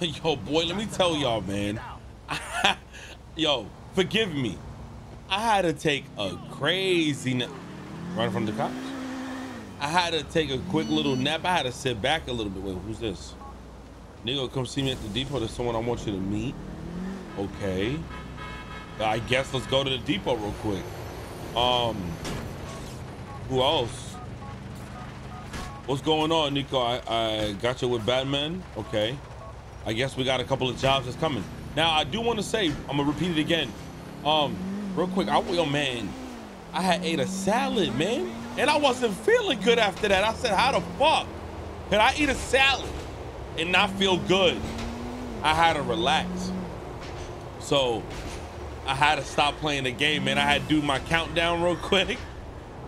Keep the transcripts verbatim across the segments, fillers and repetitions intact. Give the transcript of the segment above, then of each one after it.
Yo, boy, let me tell y'all, man. I, yo, forgive me. I had to take a crazy nap. Right from the cops? I had to take a quick little nap. I had to sit back a little bit. Wait, who's this? Niko, come see me at the depot. There's someone I want you to meet. Okay. I guess let's go to the depot real quick. Um, who else? What's going on, Niko? I, I got you with Batman. Okay. I guess we got a couple of jobs that's coming. Now, I do want to say, I'm going to repeat it again. Um, real quick, I, yo, man, I had ate a salad, man. And I wasn't feeling good after that. I said, how the fuck can I eat a salad and not feel good? I had to relax. So I had to stop playing the game, man. I had to do my countdown real quick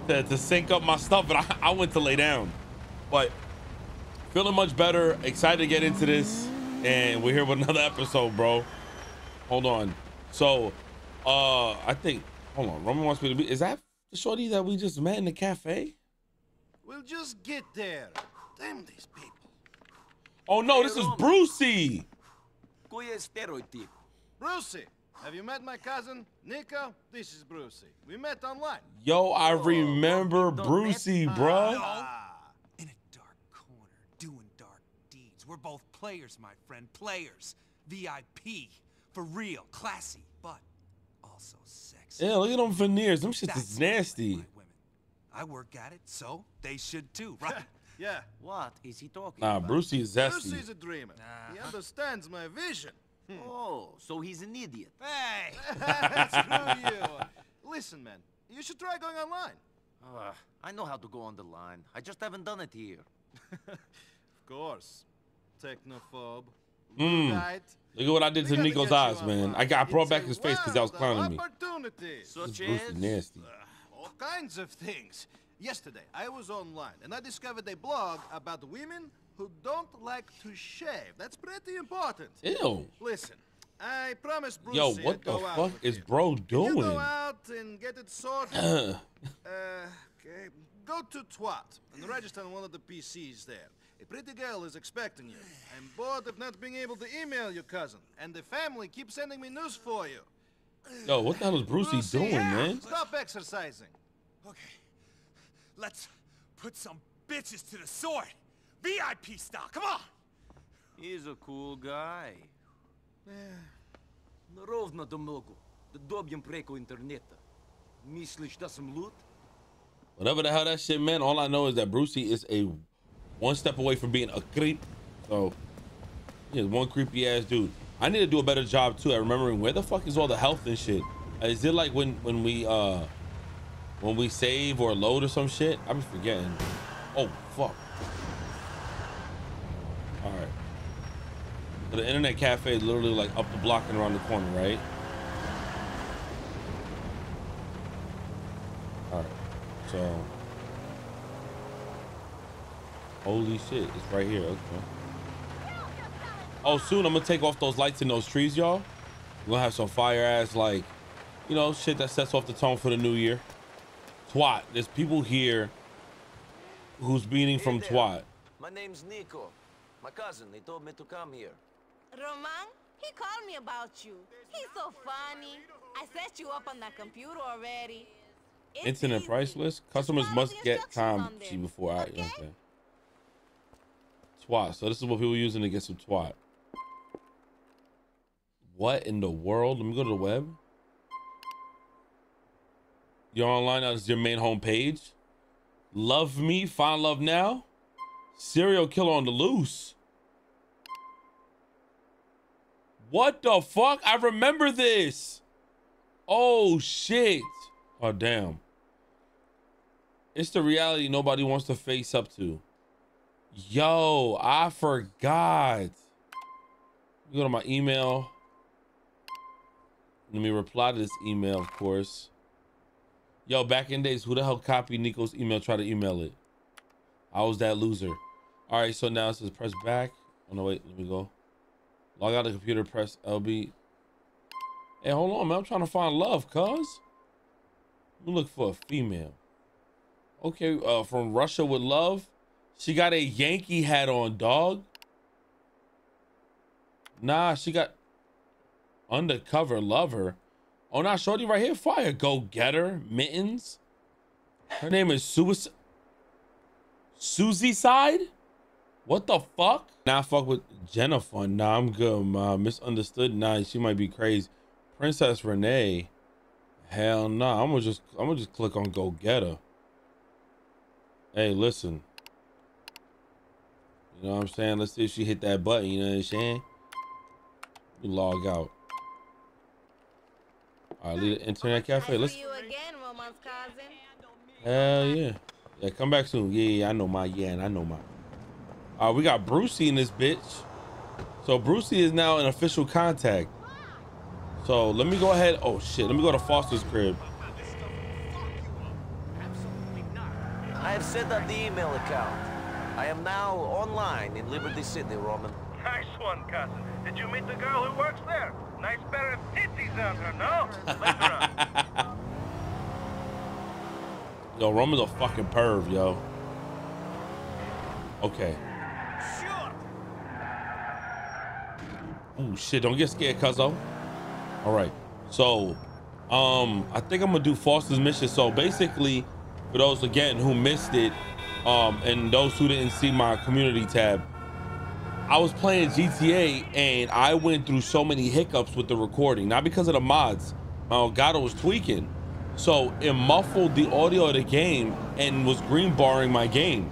to, to sync up my stuff, but I, I went to lay down. But feeling much better, excited to get into this. And we're here with another episode, bro. Hold on. So, uh, I think, hold on. Roman wants me to be, is that the shorty that we just met in the cafe? We'll just get there. Damn these people. Oh no, hey, this Roman. Is Brucie. Brucie, have you met my cousin, Niko? This is Brucie. We met online. Yo, I remember oh, Brucie, bruh. Ah, in a dark corner, doing dark deeds. We're both players, my friend, players. V I P, for real, classy, but also sexy. Yeah, look at them veneers. Them shits is nasty. Like I work at it, so they should too, right? Yeah. What is he talking nah, about? Nah, Brucie is zesty. Brucie's a dreamer. Nah. He understands my vision. Oh, so he's an idiot. Hey! Screw you. Listen, man, you should try going online. Uh, I know how to go on the line. I just haven't done it here. Of course. Technophobe. Mm. Right. Look at what I did to Nico's eyes, man. I got I brought back his face because that was clowning me. Such as nasty. Uh, all kinds of things. Yesterday, I was online and I discovered a blog about women who don't like to shave. That's pretty important. Ew. Listen, I promise Brucie. Yo, what the fuck is bro doing? You go out and get it sorted. uh, okay. Go to Twat and register on one of the P Cs there. A pretty girl is expecting you. I'm bored of not being able to email your cousin, and the family keeps sending me news for you. Yo, what the hell is Brucie, Brucie doing, yeah, man? Stop exercising. Okay, let's put some bitches to the sword. V I P style, come on! He's a cool guy. Nerovno do mnogo, da dobijem preko interneta. Misliš da sam lud? Whatever the hell that shit meant, all I know is that Brucie is a one step away from being a creep. So, yeah, one creepy ass dude. I need to do a better job too at remembering where the fuck is all the health and shit. Is it like when when we uh when we save or load or some shit? I'm forgetting. Oh fuck. All right. So the internet cafe is literally like up the block and around the corner, right? All right. So. Holy shit, it's right here. Okay. Oh, soon I'm gonna take off those lights in those trees, y'all. We're gonna have some fire ass, like, you know, shit that sets off the tone for the new year. Twat. There's people here who's beating hey from there. Twat. My name's Niko. My cousin, he told me to come here. Roman, he called me about you. He's so funny. I set you up on the computer already. It's Internet easy. Price list? Customers must get time see before I okay. Okay. Twat. So this is what people are using to get some twat. What in the world? Let me go to the web. You're online, now this is your main home page. Love me, find love now. Serial killer on the loose. What the fuck? I remember this. Oh shit. Oh damn. It's the reality nobody wants to face up to. Yo, I forgot. Go to my email. Let me reply to this email, of course. Yo, back in days, who the hell copied Nico's email? Try to email it. I was that loser. All right, so now it says press back. Oh no, wait, let me go. Log out the computer, press L B. Hey, hold on, man, I'm trying to find love, cuz. We look for a female. Okay, uh, from Russia with love. She got a Yankee hat on, dog. Nah, she got undercover lover. Oh, nah, shorty right here. Fire. Go get her. Mittens. Her name is Suicide. Susie Side? What the fuck? Nah, fuck with Jennifer. Nah, I'm good, ma. Misunderstood. Nah, she might be crazy. Princess Renee. Hell nah. I'm gonna just I'm gonna just click on go get her. Hey, listen. You know what I'm saying? Let's see if she hit that button, you know what I'm saying? Let me log out. Alright, leave the internet cafe. Let's see you again, Roman's cousin. Hell yeah. Yeah, come back soon. Yeah, yeah, I know my yeah, and I know my. Alright, we got Brucie in this bitch. So Brucie is now an official contact. So let me go ahead. Oh shit, let me go to Foster's crib. I have set up the email account. I am now online in Liberty City, Roman. Nice one, cousin. Did you meet the girl who works there? Nice pair of titties on her, no? Later on. Yo, Roman's a fucking perv, yo. Okay. Sure. Oh shit, don't get scared, cuzzo. Alright. So, um, I think I'm gonna do Foster's mission. So basically, for those again who missed it, um, and those who didn't see my community tab, I was playing G T A and I went through so many hiccups with the recording. Not because of the mods. My Elgato was tweaking. So it muffled the audio of the game and was green barring my game.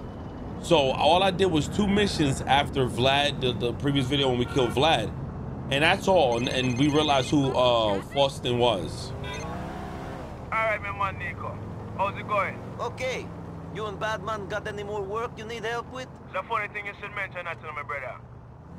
So all I did was two missions after Vlad, the, the previous video when we killed Vlad. And that's all. And, and we realized who uh, Faustin was. All right, my man, Niko. How's it going? Okay. You and Batman got any more work you need help with? The funny thing you should mention that to my brother.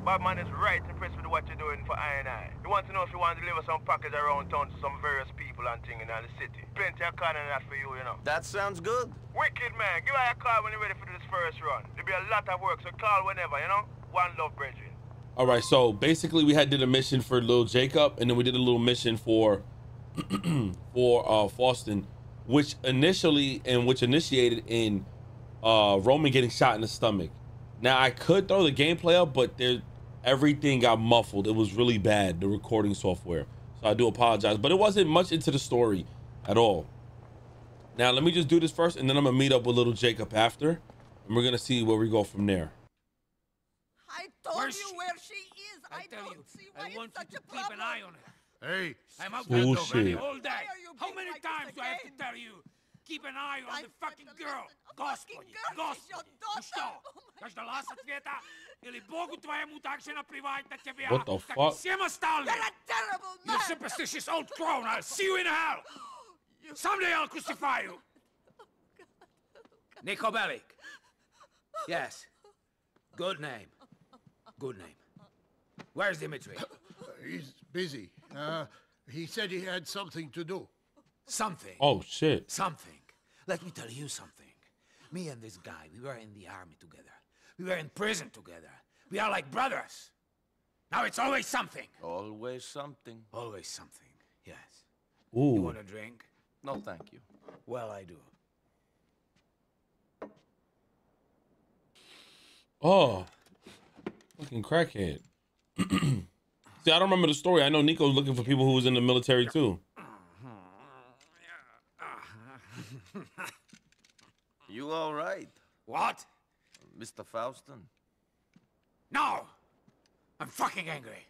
Batman is right impressed with what you're doing for I and I. He wants to know if you want to deliver some package around town to some various people and things in the city. Plenty of card and that for you, you know. That sounds good. Wicked, man. Give her a call when you're ready for this first run. There'll be a lot of work, so call whenever, you know? One love, brethren. All right, so basically we had did a mission for little Jacob, and then we did a little mission for for uh, Faustin, which initially and which initiated in uh, Roman getting shot in the stomach. Now I could throw the gameplay up, but there, everything got muffled. It was really bad, the recording software. So I do apologize, but it wasn't much into the story at all. Now let me just do this first, and then I'm gonna meet up with little Jacob after, and we're gonna see where we go from there. I told where you she, where she is. I, I tell don't you, see why I want it's you such to a keep an eye on her. Hey, I'm out there all day. How many times do I have to tell you? Keep an eye on the fucking girl. Господи, Господи, ну что? Каждала с ответа или Богу твоему также наплевать на тебя, как всем остальным. You superstitious old crone, I'll see you in hell. Someday I'll crucify you. Niko Bellic. Yes. Good name. Good name. Where's Dimitri? He's busy. Uh, he said he had something to do. Something. Oh, shit. Something. Let me tell you something. Me and this guy, we were in the army together. We were in prison together. We are like brothers. Now it's always something. Always something. Always something. Yes. Ooh. You want a drink? No, thank you. Well, I do. Oh. Fucking crackhead. See, I don't remember the story. I know Niko was looking for people who was in the military too. You all right? What? Mister Faustin? No! I'm fucking angry.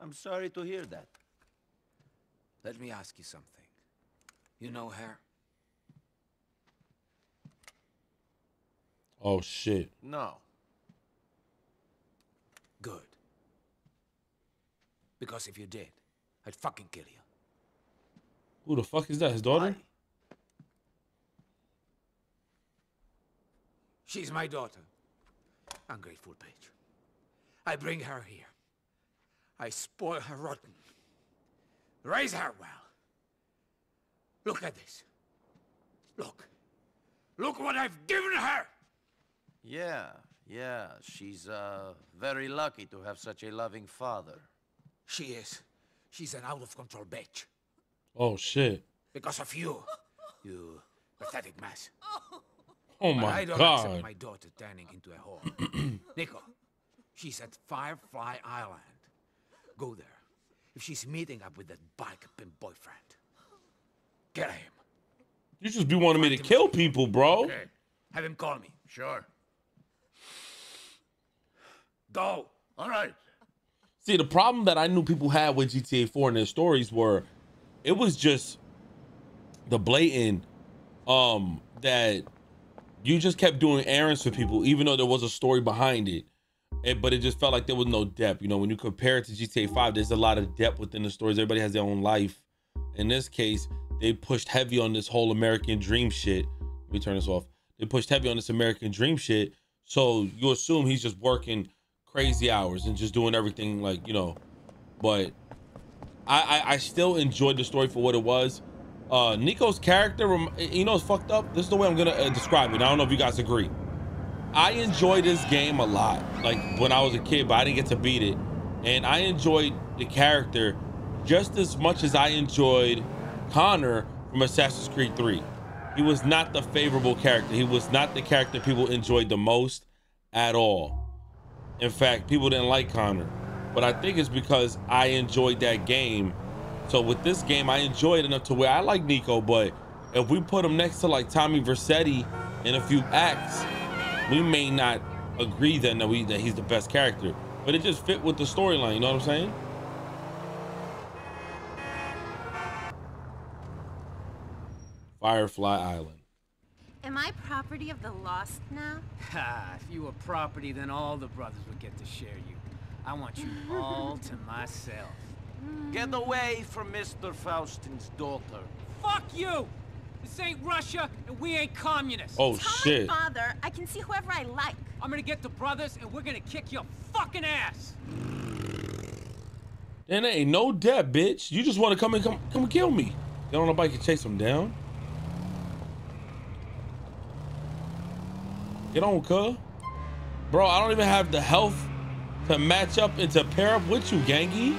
I'm sorry to hear that. Let me ask you something. You know her? Oh, shit. No. Good. Because if you did, I'd fucking kill you. Who the fuck is that? His daughter? Why? She's my daughter. Ungrateful bitch. I bring her here. I spoil her rotten. Raise her well. Look at this. Look. Look what I've given her! Yeah. Yeah, she's uh, very lucky to have such a loving father. She is. She's an out-of-control bitch. Oh, shit. Because of you, you pathetic mess. Oh, my God. I don't God. accept my daughter turning into a whore. Niko, she's at Firefly Island. Go there. If she's meeting up with that bike-pin boyfriend, get him. You just be wanting me to kill people, bro. Okay. Have him call me. Sure. Go. All right. See, the problem that I knew people had with G T A four and their stories were, it was just the blatant um, that you just kept doing errands for people, even though there was a story behind it. It, but it just felt like there was no depth. You know, when you compare it to G T A five, there's a lot of depth within the stories. Everybody has their own life. In this case, they pushed heavy on this whole American dream shit. Let me turn this off. They pushed heavy on this American dream shit. So you assume he's just working crazy hours and just doing everything, like, you know. But I, I, I still enjoyed the story for what it was. Uh, Niko's character, you know, is fucked up. This is the way I'm going to uh, describe it. I don't know if you guys agree. I enjoyed this game a lot, like when I was a kid, but I didn't get to beat it. And I enjoyed the character just as much as I enjoyed Connor from Assassin's Creed three. He was not the favorable character. He was not the character people enjoyed the most at all. In fact, people didn't like Connor, but I think it's because I enjoyed that game. So with this game, I enjoyed enough to where I like Niko, but if we put him next to like Tommy Vercetti in a few acts, we may not agree then that, we, that he's the best character, but it just fit with the storyline, you know what I'm saying? Firefly Island. Am I property of the lost now? Ha, if you were property, then all the brothers would get to share you. I want you all to myself. Get away from Mister Faustin's daughter. Fuck you! This ain't Russia, and we ain't communists. Oh, Tell shit. My father, I can see whoever I like. I'm gonna get the brothers, and we're gonna kick your fucking ass. And there ain't no debt, bitch. You just want to come and come, come and kill me. Get on a bike and chase him down. Get on, cuz. Bro, I don't even have the health to match up and to pair up with you, gangy.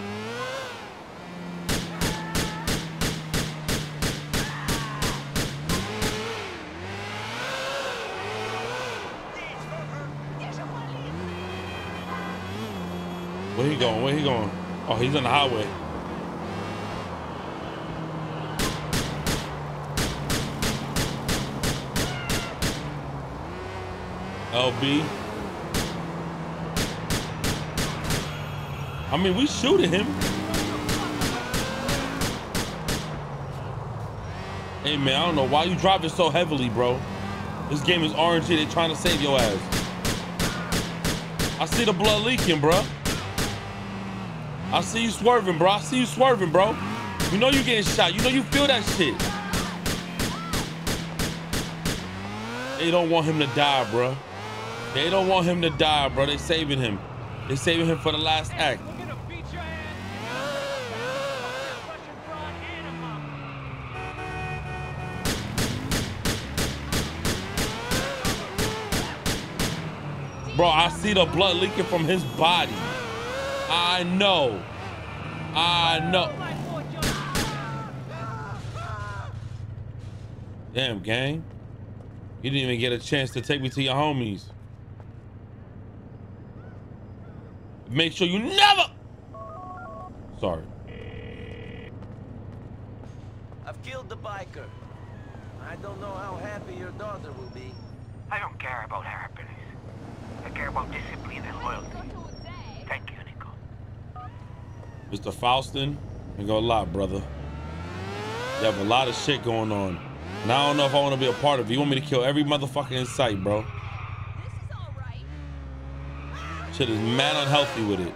Where he going? Where he going? Oh, he's on the highway. L B. I mean, we shooting him. Hey, man, I don't know why you driving so heavily, bro. This game is R N G. They trying to save your ass. I see the blood leaking, bro. I see you swerving, bro. I see you swerving, bro. You know you getting shot. You know you feel that shit. They don't want him to die, bro. They don't want him to die, bro. They saving him. They saving him for the last act. Bro, I see the blood leaking from his body. I know. I know. Damn, gang. You didn't even get a chance to take me to your homies. Make sure you never. Sorry. I've killed the biker. I don't know how happy your daughter will be. I don't care about her happiness. I care about discipline and loyalty. Thank you. Mister Faustin, ain't gonna lie, brother. You have a lot of shit going on. And I don't know if I want to be a part of it. You want me to kill every motherfucker in sight, bro. This is all right. Shit is mad unhealthy with it.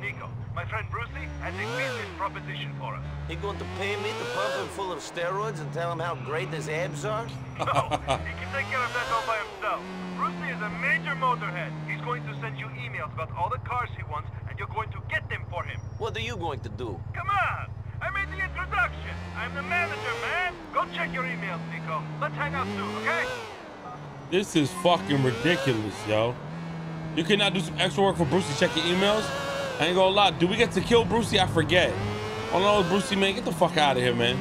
Niko, my friend Brucie has a business proposition for us. He going to pay me to pump him full of steroids and tell him how great his abs are? No, he can take care of that all by himself. Brucie is a major motorhead. He's going to send you emails about all the cars he wants, and you're going to get them for him. What are you going to do? Come on! I made the introduction. I'm the manager, man. Go check your emails, Niko. Let's hang out soon, okay? This is fucking ridiculous, yo. You cannot do some extra work for Brucie to check your emails? I ain't gonna lie. Do we get to kill Brucie? I forget. All I know is Brucie, man, get the fuck out of here, man.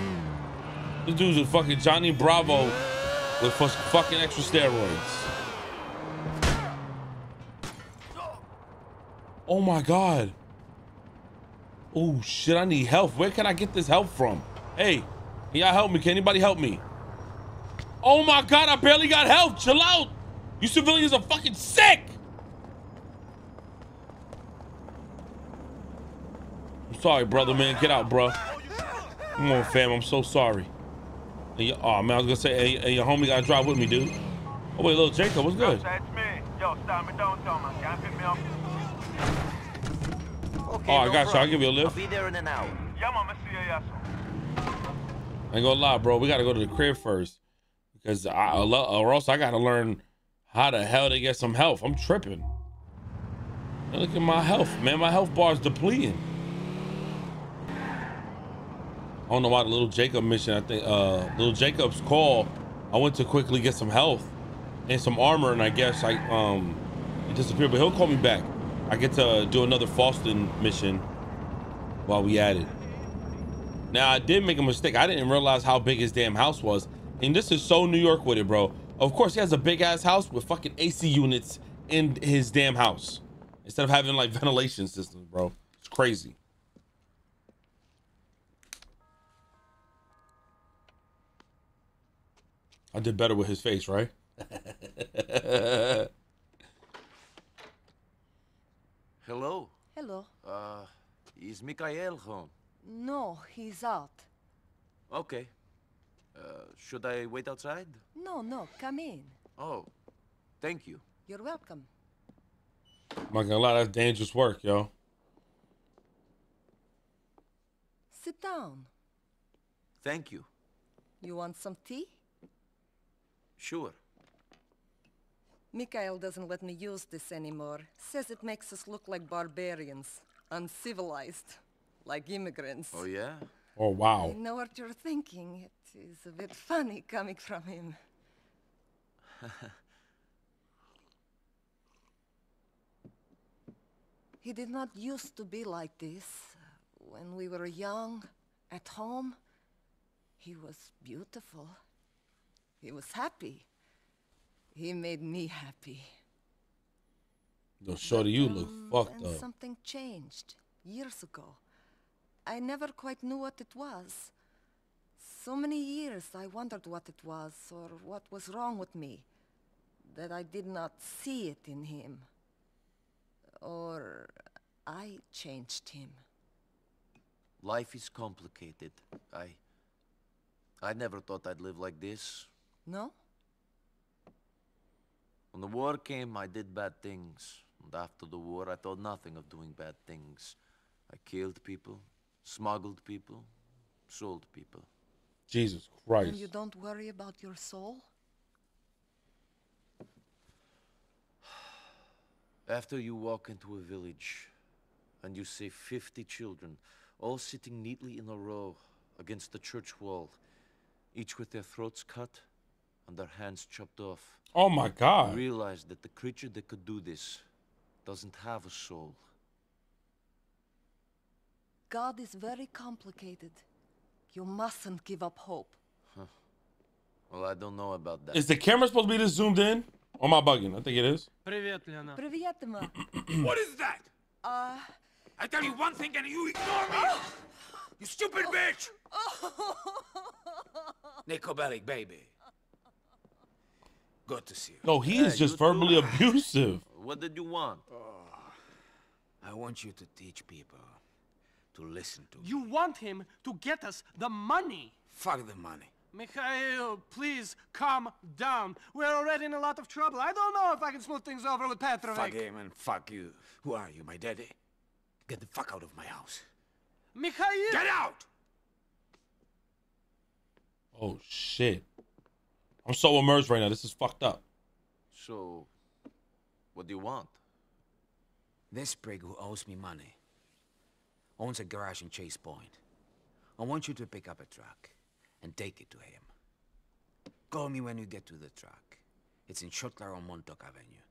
This dude's a fucking Johnny Bravo with fucking extra steroids. Oh my God. Oh shit, I need help. Where can I get this help from? Hey, can y'all help me? Can anybody help me? Oh my God, I barely got help. Chill out. You civilians are fucking sick. I'm sorry, brother, man. Get out, bro. Come on, fam. I'm so sorry. Hey, oh, man, I was gonna say, hey, hey, your homie gotta drive with me, dude. Oh, wait, little Jacob, what's good? Yo, stop me, don't tell me. Can't pick me up. Okay, oh, I got you. I'll give you a lift. I'll be there in an hour. Yeah, mama, see you, yes. I ain't gonna lie, bro. We gotta go to the crib first. Because I, or else I gotta learn how the hell to get some health. I'm tripping. Now look at my health, man. My health bar's depleting. I don't know why the little Jacob mission, I think, uh, little Jacob's call, I went to quickly get some health and some armor, and I guess I, um, it disappeared, but he'll call me back. I get to do another Faustin mission while we at it. Now, I did make a mistake. I didn't realize how big his damn house was, and this is so New York with it, bro. Of course, he has a big-ass house with fucking A C units in his damn house instead of having, like, ventilation systems, bro. It's crazy. I did better with his face, right? Hello. Hello. Uh, is Mikhail home? No, he's out. Okay. Uh, should I wait outside? No, no, come in. Oh, thank you. You're welcome. I'm not gonna lie, that's dangerous work, yo. Sit down. Thank you. You want some tea? Sure. Mikhail doesn't let me use this anymore. Says it makes us look like barbarians, uncivilized, like immigrants. Oh, yeah? Oh, wow. I know what you're thinking. It is a bit funny coming from him. He did not used to be like this. When we were young, at home, he was beautiful. He was happy. He made me happy. No, shorty, you look fucked up. Something changed years ago. I never quite knew what it was. So many years I wondered what it was or what was wrong with me, that I did not see it in him. Or I changed him. Life is complicated. I... I never thought I'd live like this. No? When the war came, I did bad things. And after the war, I thought nothing of doing bad things. I killed people, smuggled people, sold people. Jesus Christ. And you don't worry about your soul? After you walk into a village and you see fifty children, all sitting neatly in a row against the church wall, each with their throats cut and their hands chopped off. Oh my God. I realized that the creature that could do this doesn't have a soul. God is very complicated. You mustn't give up hope. Huh. Well, I don't know about that. Is the camera supposed to be this zoomed in? Or am I bugging? I think it is. Привет, Лена. Привет, Ма. What is that? Uh... I tell you one thing and you ignore me! Oh. You stupid oh. bitch! Nicobelic baby. Good to see you. No, he is hey, just verbally too. abusive. What did you want? Oh, I want you to teach people to listen to you me. You want him to get us the money. Fuck the money. Mikhail, please calm down. We're already in a lot of trouble. I don't know if I can smooth things over with Petrović. Fuck him and fuck you. Who are you, my daddy? Get the fuck out of my house. Mikhail! Get out! Oh, shit. I'm so immersed right now. This is fucked up. So, what do you want? This prig who owes me money owns a garage in Chase Point. I want you to pick up a truck and take it to him. Call me when you get to the truck. It's in Chotlar on Montauk Avenue.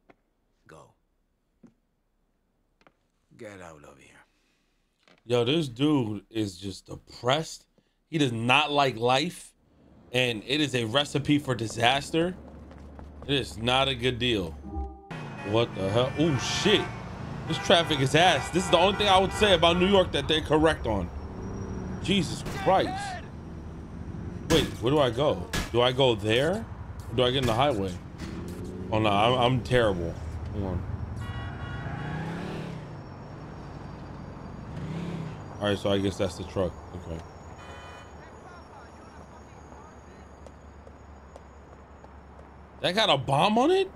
Go. Get out of here. Yo, this dude is just depressed. He does not like life. And it is a recipe for disaster. It is not a good deal. What the hell? Oh, shit. This traffic is ass. This is the only thing I would say about New York that they're correct on. Jesus Christ. Wait, where do I go? Do I go there? Or do I get in the highway? Oh no, I'm, I'm terrible. Hold on. All right, so I guess that's the truck. Okay. That got a bomb on it?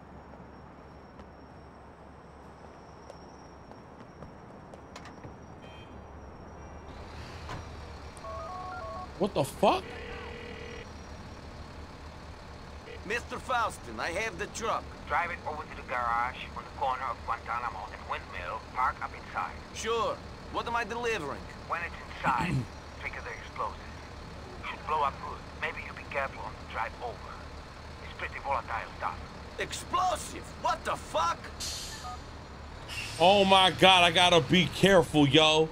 What the fuck? Mister Faustin, I have the truck. Drive it over to the garage on the corner of Guantanamo and Windmill. Park up inside. Sure. What am I delivering? When it's inside, trigger the explosives. Should blow up good. Maybe you be careful on the drive over. It's pretty volatile stuff. Explosive? What the fuck? Oh my God, I gotta be careful, yo.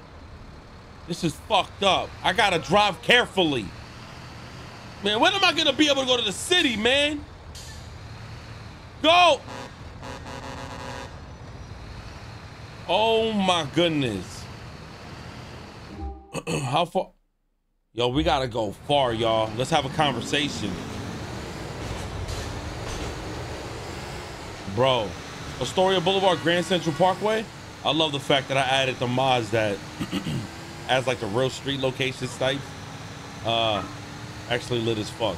This is fucked up. I gotta drive carefully. Man, when am I gonna be able to go to the city, man? Go! Oh my goodness. How far? Yo, we gotta go far, y'all. Let's have a conversation. Bro, Astoria Boulevard, Grand Central Parkway. I love the fact that I added the mods that as like a real street location type. Uh, actually lit as fuck.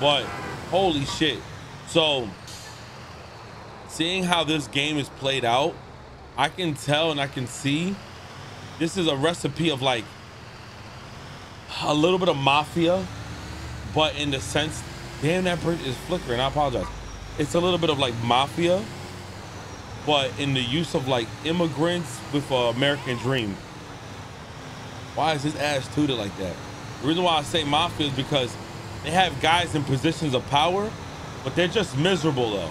But holy shit. So seeing how this game is played out, I can tell and I can see this is a recipe of like a little bit of mafia, but in the sense, damn, that bird is flickering. I apologize. It's a little bit of like mafia, but in the use of like immigrants with an American dream. Why is his ass tooted like that? The reason why I say mafia is because they have guys in positions of power, but they're just miserable though.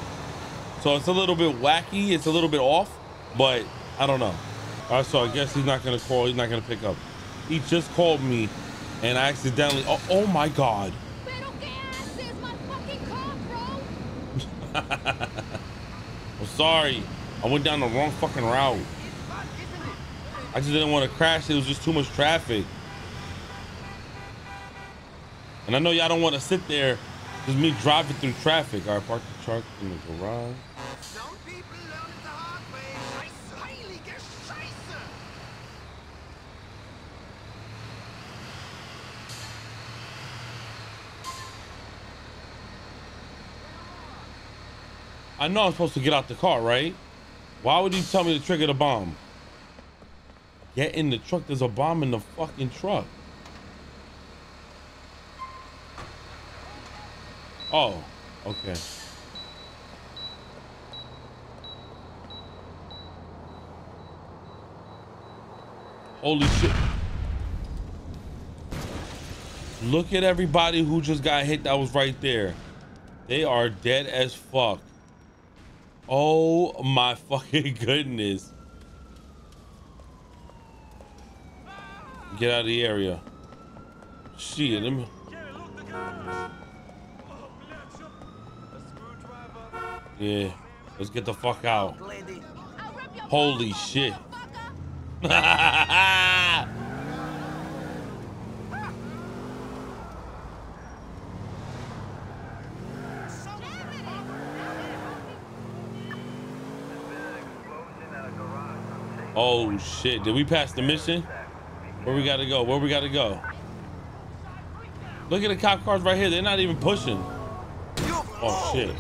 So it's a little bit wacky, it's a little bit off, but I don't know. All right, so I guess he's not gonna call, he's not gonna pick up. He just called me and I accidentally, oh, oh my God. My fucking car, bro. I'm sorry, I went down the wrong fucking route. I just didn't want to crash. It was just too much traffic. And I know y'all don't want to sit there, just me driving through traffic. All right, park the truck in the garage. Some people learn it the hard way. Heilige Scheiße. I know I'm supposed to get out the car, right? Why would you tell me to trigger the bomb? Get in the truck. There's a bomb in the fucking truck. Oh, okay. Holy shit. Look at everybody who just got hit that was right there. They are dead as fuck. Oh my fucking goodness. Get out of the area. Shit. Let me... Yeah. Let's get the fuck out. Holy shit. Oh shit. Did we pass the mission? Where we gotta go? Where we gotta go? Look at the cop cars right here. They're not even pushing. Oh shit!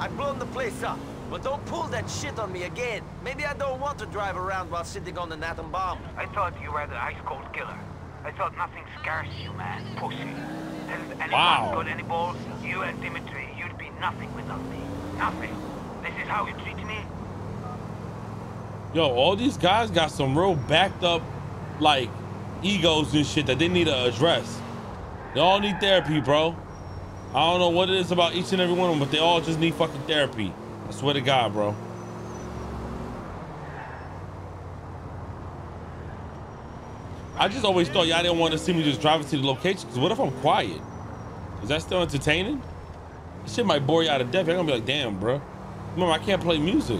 I've blown the place up, but don't pull that shit on me again. Maybe I don't want to drive around while sitting on an atom bomb. I thought you were the ice-cold killer. I thought nothing scares you, man, pussy. If anyone wow. got any balls, you and Dimitri, you'd be nothing without me. Nothing. This is how you treat me. Yo, all these guys got some real backed up, like, egos and shit that they need to address. They all need therapy, bro. I don't know what it is about each and every one of them, but they all just need fucking therapy. I swear to God, bro. I just always thought y'all didn't want to see me just driving to the location, because what if I'm quiet? Is that still entertaining? This shit might bore you out of death. You're gonna be like, damn, bro. Remember, I can't play music.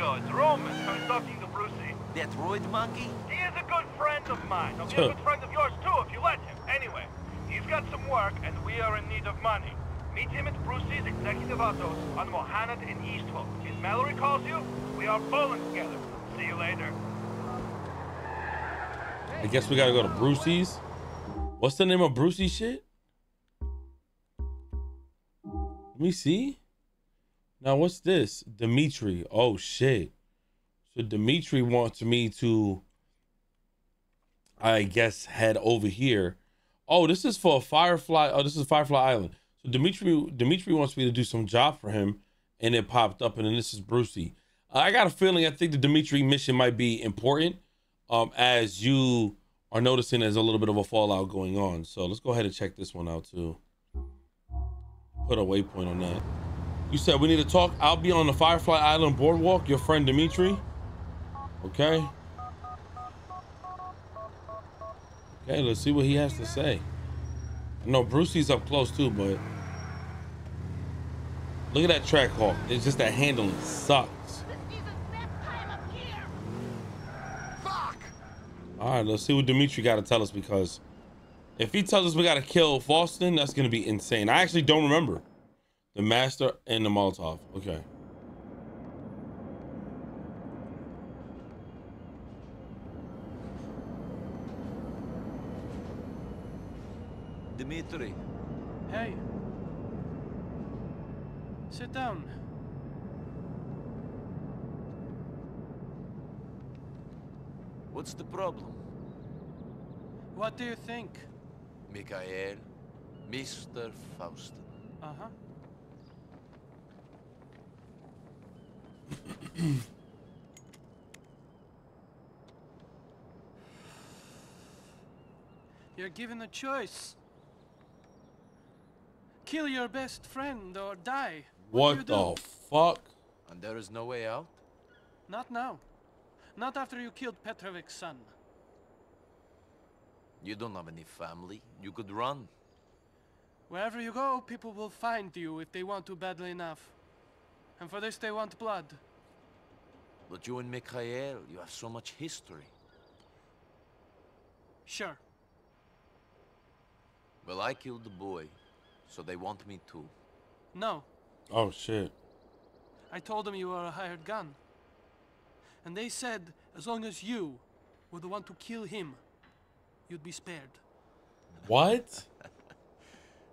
ago. It's Roman. I was talking to Brucie. That roid monkey? He is a good friend of mine. He'll be a good friend of yours too if you let him. Anyway, he's got some work and we are in need of money. Meet him at Brucie's executive autos on Mohanad and Easthook. If Mallorie calls you, we are bowling together. See you later. I guess we gotta go to Brucie's. What's the name of Brucie's shit? Let me see. Now what's this? Dimitri. Oh shit. So Dimitri wants me to, I guess, head over here. Oh, this is for Firefly. Oh, this is Firefly Island. So Dimitri, Dimitri wants me to do some job for him, and it popped up, and then this is Brucie. I got a feeling I think the Dimitri mission might be important, um, as you are noticing there's a little bit of a fallout going on. So let's go ahead and check this one out too. Put a waypoint on that. You said we need to talk. I'll be on the Firefly Island boardwalk. Your friend Dimitri. Okay. Okay, let's see what he has to say. I know Brucie's up close too, but look at that track hawk. It's just that handling sucks. All right, let's see what Dimitri got to tell us, because if he tells us we got to kill Faustin, that's going to be insane. I actually don't remember. The master and the Molotov. Okay. Dimitri. Hey. Sit down. What's the problem? What do you think? Mikhail, Mister Faustin. Uh-huh. You're given a choice. Kill your best friend or die. What, what the fuck? And there is no way out? Not now. Not after you killed Petrović's son. You don't have any family. You could run. Wherever you go, people will find you if they want to badly enough. And for this they want blood. But you and Mikhail, you have so much history. Sure. Well, I killed the boy, so they want me too. No. Oh, shit. I told them you were a hired gun. And they said, as long as you were the one to kill him, you'd be spared. What?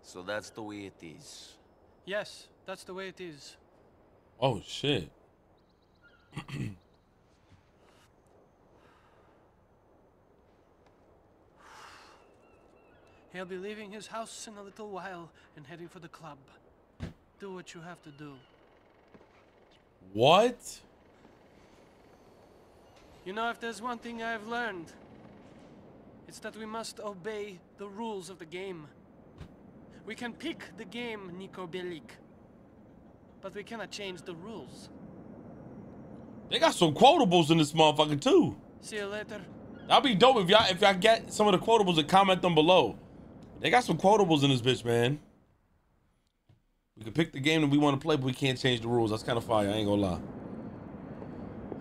So that's the way it is. Yes, that's the way it is. Oh, shit. He'll be leaving his house in a little while and heading for the club. Do what you have to do. What? You know, if there's one thing I've learned, it's that we must obey the rules of the game. We can pick the game, Niko Belik, but we cannot change the rules. They got some quotables in this motherfucker too. See you later. That'd be dope if y'all if y'all get some of the quotables and comment them below. They got some quotables in this bitch, man. We can pick the game that we want to play, but we can't change the rules. That's kind of fire. I ain't gonna lie.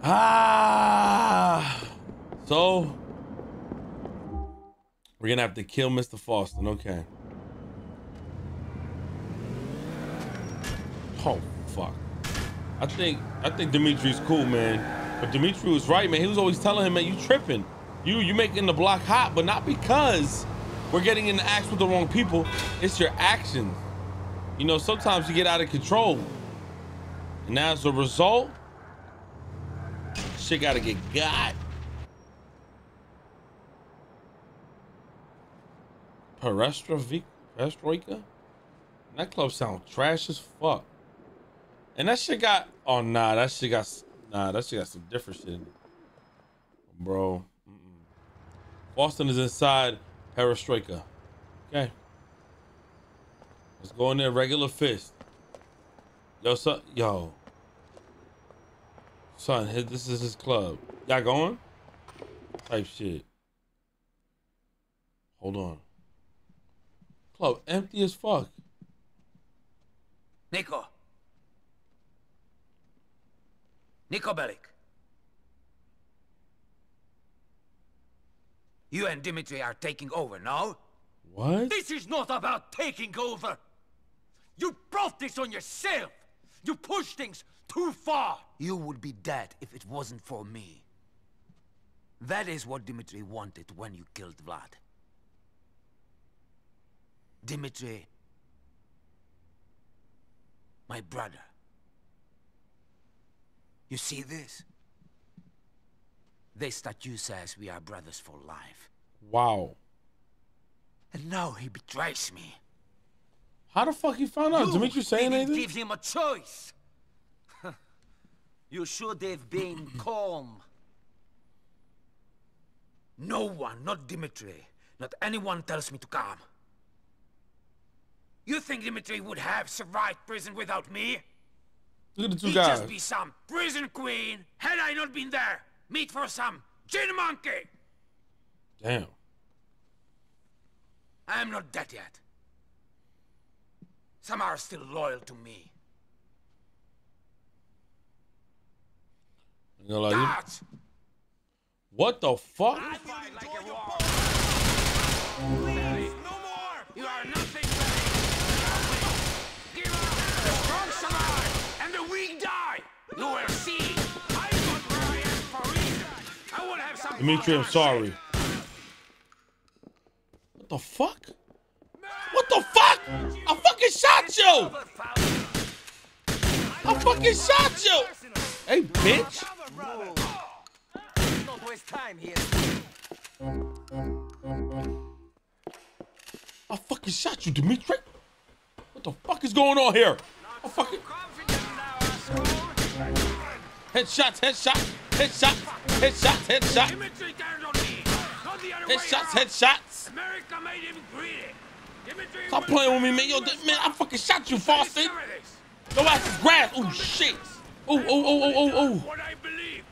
Ah. So we're gonna have to kill Mister Faustin. Okay. Oh fuck. I think I think Dimitri's cool, man. But Dimitri was right, man. He was always telling him, man, you tripping. You you making the block hot, but not because we're getting in the acts with the wrong people. It's your actions. You know, sometimes you get out of control. And as a result, shit gotta get got. Perestroika? That club sound trash as fuck. And that shit got, oh nah, that shit got, nah, that shit got some different shit in it. Bro. Mm-mm. Faustin is inside Perestroika. Okay. Let's go in there, regular fist. Yo, son, yo. Son, his, this is his club. Y'all going? Type shit. Hold on. Club empty as fuck. Niko. Niko Bellic. You and Dimitri are taking over, no? What? This is not about taking over! You brought this on yourself! You pushed things too far! You would be dead if it wasn't for me. That is what Dimitri wanted when you killed Vlad. Dimitri... my brother. You see this? This statue says we are brothers for life. Wow. And now he betrays me. How the fuck he found out? Dimitri saying anything? You didn't give him a choice. You should have been calm. No one, not Dimitri, not anyone tells me to calm. You think Dimitri would have survived prison without me? Look at the two guys. He'd just be some prison queen, had I not been there. Meat for some gin monkey! Damn. I am not dead yet. Some are still loyal to me. You know, like you... What the fuck? I fight like a wall. Please, no more! You are nothing but... Give up! The strong survive, and the weak die! You will see! Dimitri, I'm sorry. What the fuck? What the fuck? I fucking shot you! I fucking shot you! Hey, bitch! I fucking shot you, Dimitri. What the fuck is going on here? I fucking... Headshots, headshots, headshots. Headshots, headshots. Dimitri turned on me. Not the other way around. Headshots. America made him greedy. Dimitri, stop playing with me, man. Yo, man, I fucking shot you, Faustin. Your ass is grass. Oh shit. Oh, oh, oh, oh, oh, oh. What I believe.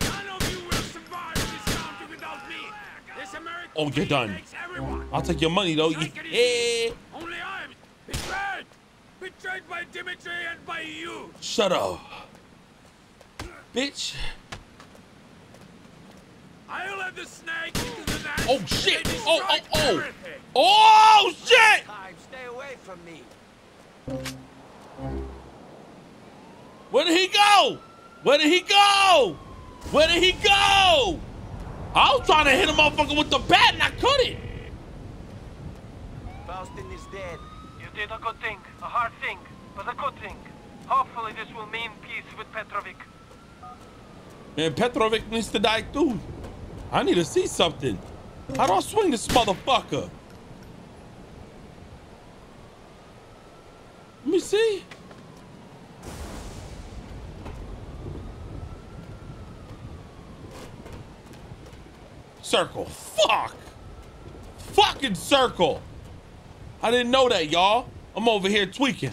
None of you will survive this country without me. This American. Oh, you're done. I'll take your money though. Yeah. Only I'm betrayed. Betrayed by Dimitri and by you. Shut up, bitch. I'll have the snake into the net. Oh shit! Oh oh oh! Everything. Oh shit! Time, stay away from me. Where did he go? Where did he go? Where did he go? I was trying to hit a motherfucker with the bat and I couldn't. Faustin is dead. You did a good thing, a hard thing, but a good thing. Hopefully this will mean peace with Petrović. Man, Petrović needs to die too. I need to see something. How do I swing this motherfucker? Let me see. Circle. Fuck. Fucking circle. I didn't know that, y'all. I'm over here tweaking.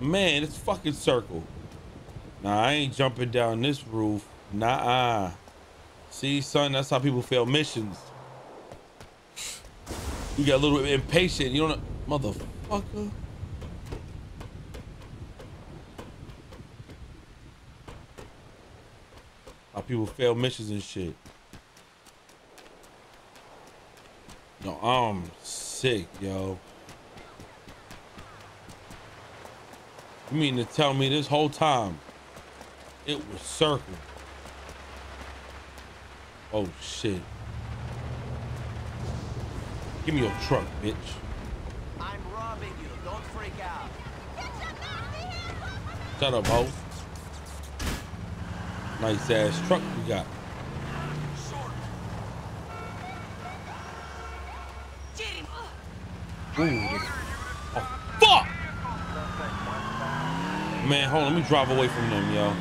Man, it's fucking circle. Nah, I ain't jumping down this roof. Nah. See, son, that's how people fail missions. You get a little bit impatient. You don't know, motherfucker. How people fail missions and shit. No, I'm sick, yo. You mean to tell me this whole time? It was circle. Oh shit. Give me your truck, bitch. I'm robbing you. Don't freak out. Shut up, ho. Nice ass truck you got. Ooh. Oh fuck! Man, hold on, let me drive away from them, yo.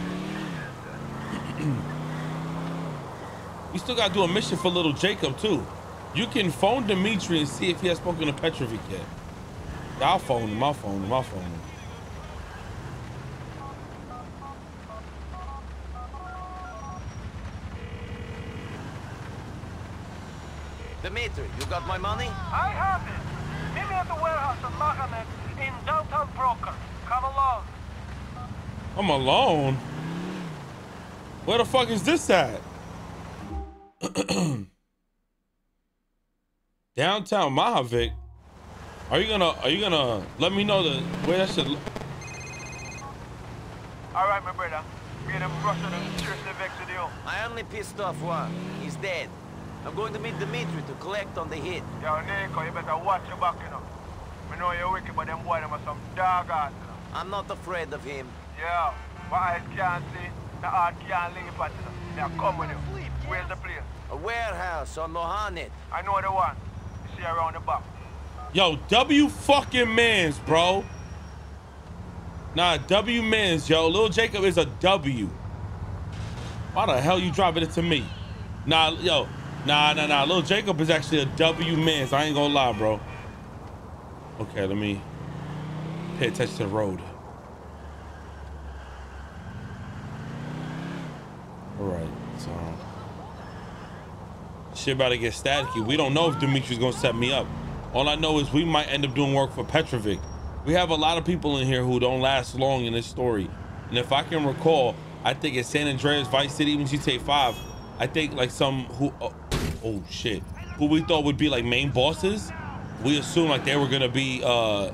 We still gotta do a mission for little Jacob too. You can phone Dimitri and see if he has spoken to Petrović yet. Yeah, I'll phone him, I'll phone him, I'll phone him. Dimitri, you got my money? I have it. Meet me at the warehouse of Mahamed in downtown Broker. Come alone. I'm alone? Where the fuck is this at? Downtown Mahavik? Are you gonna, are you gonna let me know the, where that shit? All right, my brother. Me and him crossed the church to the deal. I only pissed off one. He's dead. I'm going to meet Dimitri to collect on the hit. Yo, Niko, you better watch your back, you know. I know you're wicked, but them boy, them are some dog ass, you know. I'm not afraid of him. Yeah, my eyes can't see, the heart can't leave at you. Now come with you. Where's the place? A warehouse on Mohanet. I know the one. You see around the back. Yo, W fucking Mans, bro. Nah, W Mans, yo. Lil Jacob is a W. Why the hell you dropping it to me? Nah, yo. Nah, nah, nah. Lil Jacob is actually a W man, so I ain't gonna lie, bro. Okay, let me pay attention to the road. All right, so shit about to get staticky. We don't know if Dimitri's gonna set me up. All I know is we might end up doing work for Petrović. We have a lot of people in here who don't last long in this story, and if I can recall, I think it's San Andreas, Vice City, even G T A five. I think like some who. Uh, oh shit, who we thought would be like main bosses, we assumed like they were gonna be uh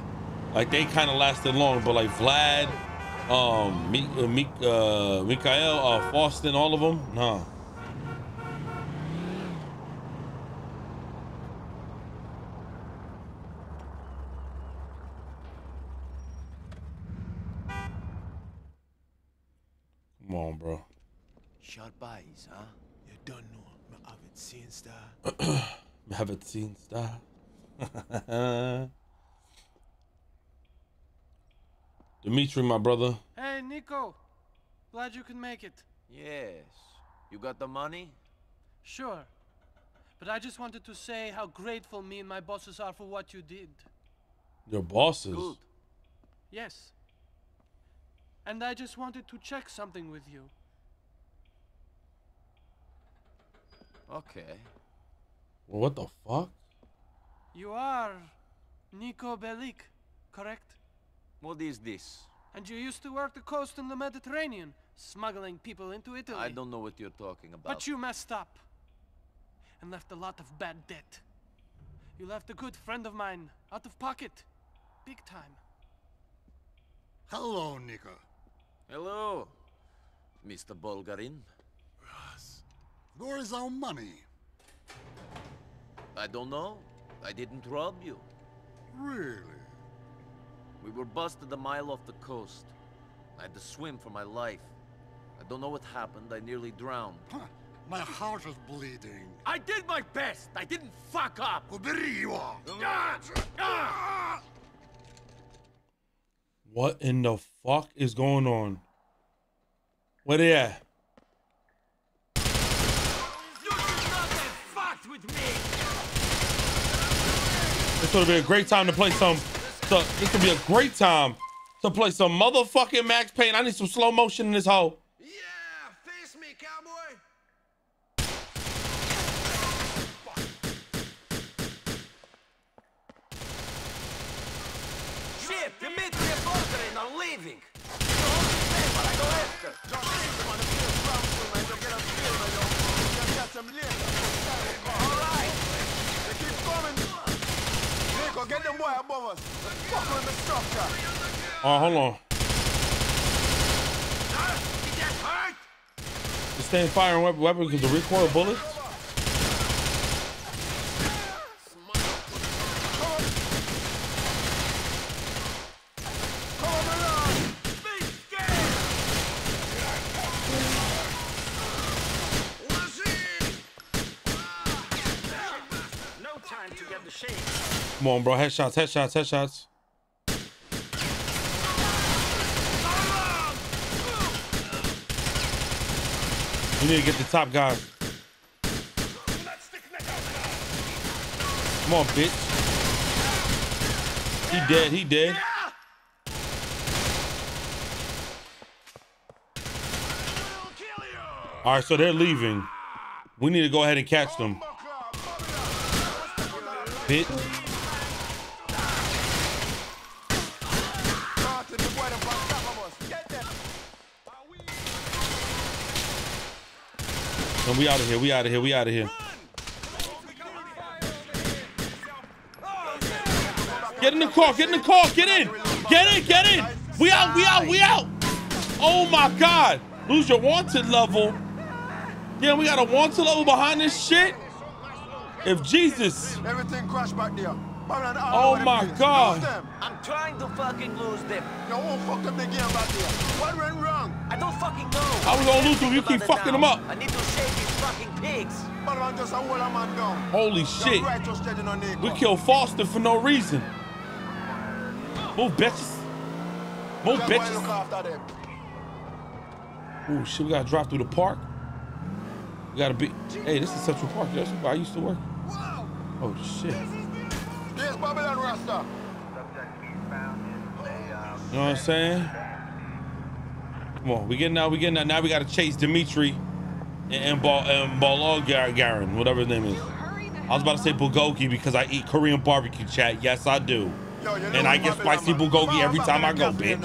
like they kind of lasted long, but like Vlad, um Mi uh, Mi uh, Mikhail, uh Faustin, all of them, nah. Come on, bro. Sharp eyes, huh? Don't know. I haven't seen star. I haven't seen star. Dimitri, my brother. Hey, Niko. Glad you can make it. Yes. You got the money? Sure. But I just wanted to say how grateful me and my bosses are for what you did. Your bosses? Good. Yes. And I just wanted to check something with you. Okay. Well, what the fuck? You are Niko Bellic, correct? What is this? And you used to work the coast in the Mediterranean, smuggling people into Italy. I don't know what you're talking about. But you messed up and left a lot of bad debt. You left a good friend of mine out of pocket, big time. Hello, Niko. Hello, Mister Bulgarin. Where is our money? I don't know. I didn't rob you. Really? We were busted a mile off the coast. I had to swim for my life. I don't know what happened. I nearly drowned. Huh. My heart was bleeding. I did my best. I didn't fuck up. What in the fuck is going on? Where they at? This would be a great time to play some. So this could be a great time to play some motherfucking Max Payne. I need some slow motion in this hole. Yeah, face me, cowboy. Shit, Dimitri and Bulgarin are leaving. I go after. All right, they keep coming. Go get them boy above us. Fuck with the structure. Oh, hold on. Just staying firing weapon weapon because the recoil bullet. Come on, bro. Headshots, headshots, headshots. We need to get the top guy. Come on, bitch. He dead, he dead. All right, so they're leaving. We need to go ahead and catch them. Bitch. him. We out of here. We out of here. We out of here. Get in the car. Get in the car. Get in. Get in. Get in. We out. We out. We out. Oh my God. Lose your wanted level. Yeah, we got a wanted level behind this shit. If Jesus. Everything crashed back there. Oh my God. I'm trying to fucking lose them. You won't fuck up the game back there. What went wrong? I don't fucking know. How we gonna lose them? You keep fucking them up. I need to shake these fucking pigs. Holy shit. We killed Faustin for no reason. Move, bitches. Move, bitches. Oh shit, we gotta drive through the park. We gotta be. Hey, this is Central Park. That's where I used to work. Oh shit. You know what I'm saying? Come on, we getting out, we getting out. Now we gotta chase Dimitri and Bulgarin, whatever his name is. I was about to say bulgogi because I eat Korean barbecue, chat. Yes, I do. And I get spicy bulgogi every time I go, bitch.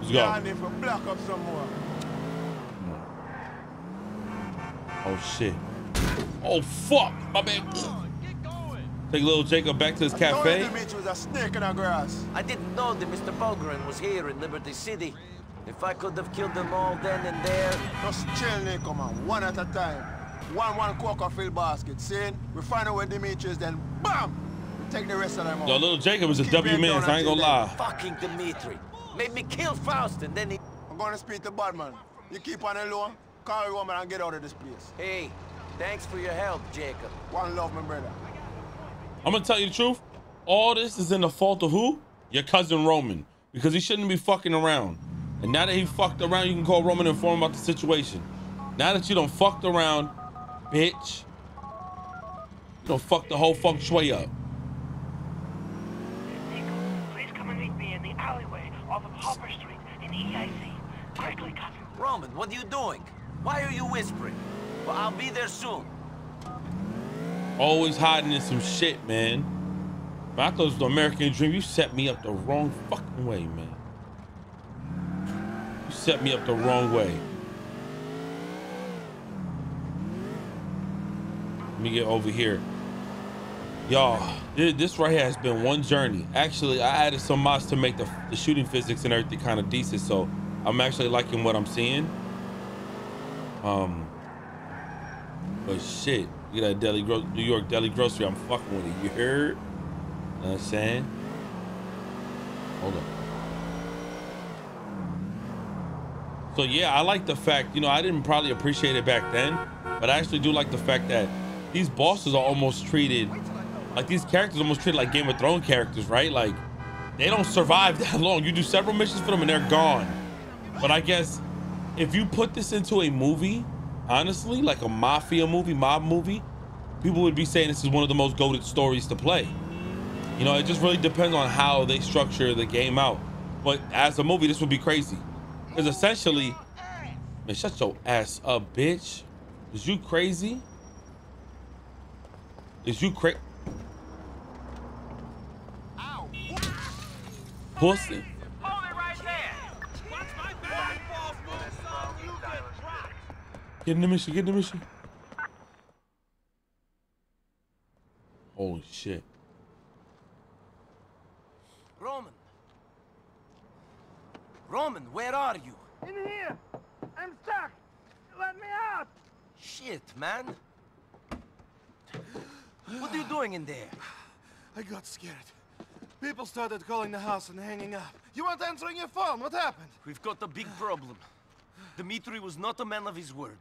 Let's go. Oh, shit. Oh, fuck. My man. Take little Jacob back to his cafe. I didn't know that Mister Bulgarin was here in Liberty City. If I could have killed them all then and there. Just chill, Niko, man. One at a time. One, one quarter fill basket. See? We find out where Dimitri is, then BAM! We take the rest of them out. Yo, little Jacob is a W man, so I ain't gonna lie. Fucking Dimitri. Made me kill Faustin, then he... I'm gonna speak to Batman. You keep on alone, call Roman and get out of this place. Hey, thanks for your help, Jacob. One love, my brother. I'm gonna tell you the truth. All this is in the fault of who? Your cousin Roman, because he shouldn't be fucking around. And now that he fucked around, you can call Roman and inform him about the situation. Now that you done fucked around, bitch, you done fucked the whole feng shui up. Niko, please come and meet me in the alleyway off of Hopper Street in E I C. Quickly, cousin. Roman, what are you doing? Why are you whispering? Well, I'll be there soon. Always hiding in some shit, man. But I thought it was the American dream. You set me up the wrong fucking way, man. You set me up the wrong way. Let me get over here. Y'all, this right here has been one journey. Actually, I added some mods to make the, the shooting physics and everything kind of decent, so I'm actually liking what I'm seeing. Um, but shit. Look at that deli, New York deli grocery. I'm fucking with it. You heard? You know what I'm saying? Hold on. So yeah, I like the fact, you know, I didn't probably appreciate it back then, but I actually do like the fact that these bosses are almost treated, like these characters almost treated like Game of Thrones characters, right? Like they don't survive that long. You do several missions for them and they're gone. But I guess if you put this into a movie, honestly, like a mafia movie, mob movie, people would be saying this is one of the most goated stories to play. You know, it just really depends on how they structure the game out. But as a movie, this would be crazy. Because essentially, man, shut your ass up, bitch. Is you crazy? Is you crazy? Pussy. Get in the mission, get in the mission. Holy shit. Roman. Roman, where are you? In here. I'm stuck. Let me out. Shit, man. What are you doing in there? I got scared. People started calling the house and hanging up. You weren't answering your phone. What happened? We've got a big problem. Dimitri was not a man of his word.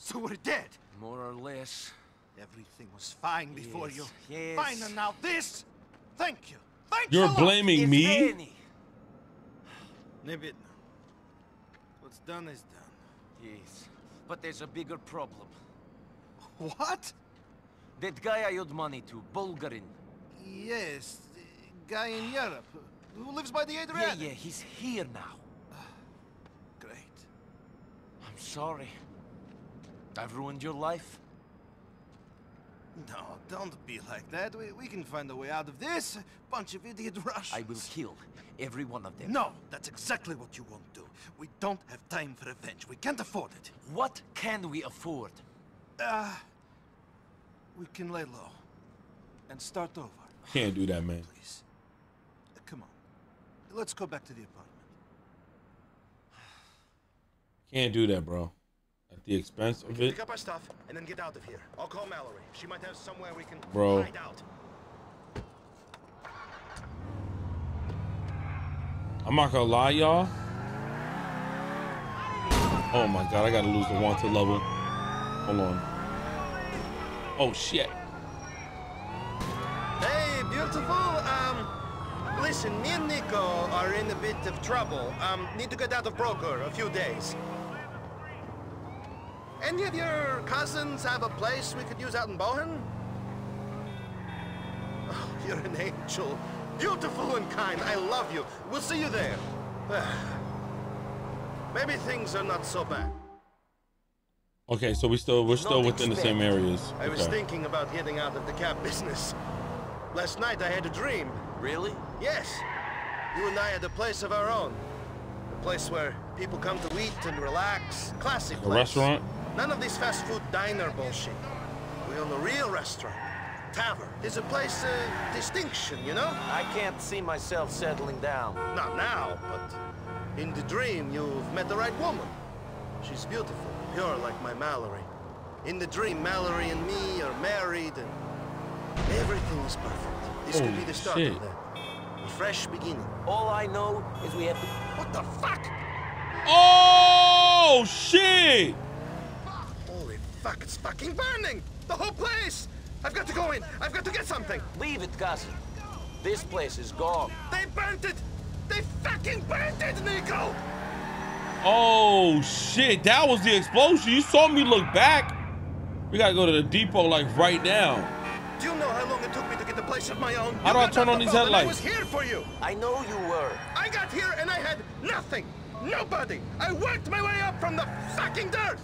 So we're dead? More or less. Everything was fine before yes, you. Yes. Fine, and now this? Thank you. Thank you. You're blaming lot. Me? Nibit. What's done is done. Yes. But there's a bigger problem. What? That guy I owed money to, Bulgarin. Yes, the guy in Europe who lives by the Adriatic. Yeah, yeah, he's here now. Great. I'm sorry. I've ruined your life? No, don't be like that. We, we can find a way out of this. Bunch of idiot Russians. I will kill every one of them. No, that's exactly what you won't do. We don't have time for revenge. We can't afford it. What can we afford? Uh, we can lay low and start over. Can't do that, man. Please. Come on. Let's go back to the apartment. Can't do that, bro. At the expense of it. Pick up our stuff and then get out of here. I'll call Mallorie. She might have somewhere we can bro. hide out. I'm not gonna lie, y'all. Oh my god, I gotta lose the wanted level. Hold on. Oh shit. Hey, beautiful. Um, listen, me and Niko are in a bit of trouble. Um, need to get out of Broker a few days. Any of your cousins have a place we could use out in Bohan? Oh, you're an angel. Beautiful and kind. I love you. We'll see you there. Maybe things are not so bad. Okay, so we still we're still within the same areas. I was thinking about getting out of the cab business. Last night I had a dream. Really? Yes. You and I had a place of our own. A place where people come to eat and relax. Classic place. A restaurant? None of this fast food diner bullshit. We own a real restaurant. Tavern is a place of uh, distinction, you know? I can't see myself settling down. Not now, but in the dream you've met the right woman. She's beautiful, pure like my Mallorie. In the dream, Mallorie and me are married and everything's perfect. This Holy could be the start shit. of that. A fresh beginning. All I know is we have to... What the fuck? Oh, shit! Holy fuck, it's fucking burning! The whole place! I've got to go in! I've got to get something! Leave it, cousin. This place is gone. They burnt it! They fucking burnt it, Niko! Oh, shit. That was the explosion. You saw me look back. We gotta go to the depot, like, right now. Do you know how long it took me to get a place of my own? How do I turn on these headlights? I was here for you. I know you were. I got here and I had nothing. Nobody. I worked my way up from the fucking dirt.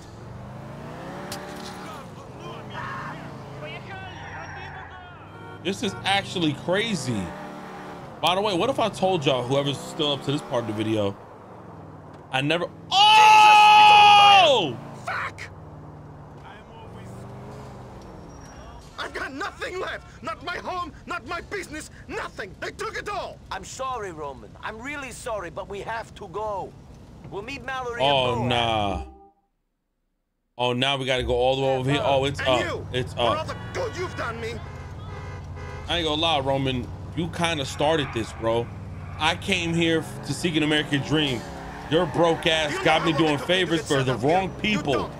This is actually crazy. By the way, what if I told y'all, whoever's still up to this part of the video, I never. Oh! Jesus, fuck! I've got nothing left. Not my home, not my business, nothing. They took it all. I'm sorry, Roman. I'm really sorry, but we have to go. We'll meet Mallorie. Oh, nah. Oh, now we got to go all the way over here. Oh, it's and up. You, it's up. For all the good you've done me. I ain't gonna lie, Roman, you kind of started this, bro. I came here to seek an American dream. Your broke ass you got me doing favors for the wrong people.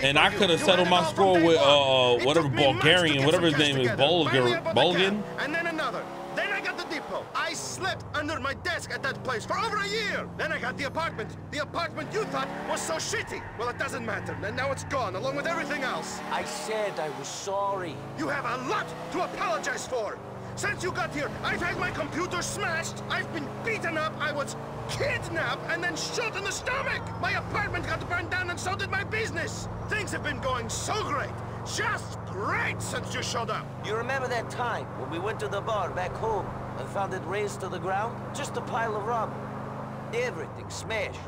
And I could have settled my score with uh, whatever Bulgarian, whatever his name is, Bulgar, Bulgin. And then another. Then I got the depot. I slept under my desk at that place for over a year. Then I got the apartment. The apartment you thought was so shitty. Well, it doesn't matter. And now it's gone, along with everything else. I said I was sorry. You have a lot to apologize for. Since you got here, I've had my computer smashed. I've been beaten up. I was kidnapped and then shot in the stomach. My apartment got burned down and so did my business. Things have been going so great. Just great since you showed up. You remember that time when we went to the bar back home and found it razed to the ground? Just a pile of rubble. Everything smashed,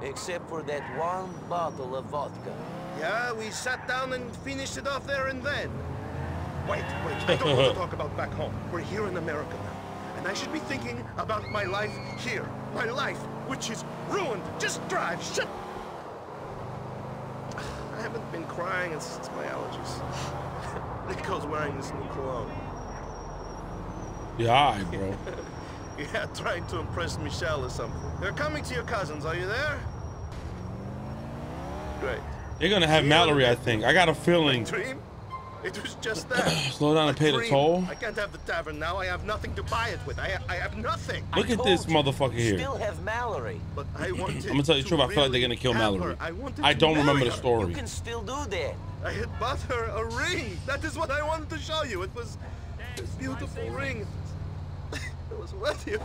except for that one bottle of vodka. Yeah, we sat down and finished it off there and then. Wait, wait, I don't want to talk about back home. We're here in America now, and I should be thinking about my life here. My life, which is ruined. Just drive, shut up. I haven't been crying since it's my allergies. Nico's wearing this new cologne. Yeah, all right, bro. Yeah, trying to impress Michelle or something. They're coming to your cousins. Are you there? Great. They're gonna have Mallorie, I think. I got a feeling. Dream? It was just that. Slow down and pay the toll. I can't have the tavern now. I have nothing to buy it with. I I have nothing. Look at this motherfucker here. Still have Mallory. But I want I'm gonna tell you the truth. I feel like they're gonna kill Mallory. I, I don't remember the story. You can still do that. I had bought her a ring. That is what I wanted to show you. It was this beautiful ring. It was worth you.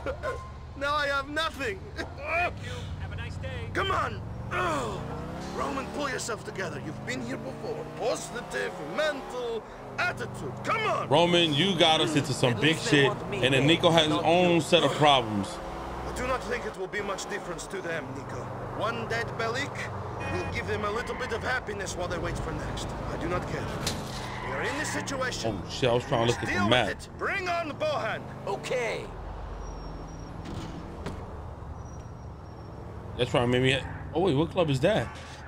Now I have nothing. Thank you. Have a nice day. Come on. Oh. Roman, pull yourself together. You've been here before. Positive mental attitude. Come on. Roman, you got us into some big shit, and then Niko has his own set of problems. I do not think it will be much difference to them, Niko. One dead Belik will give them a little bit of happiness while they wait for next. I do not care. We are in this situation. Oh shit, I was trying to look at the map. It. Bring on Bohan. Okay. That's trying to make me. Oh wait, what club is that?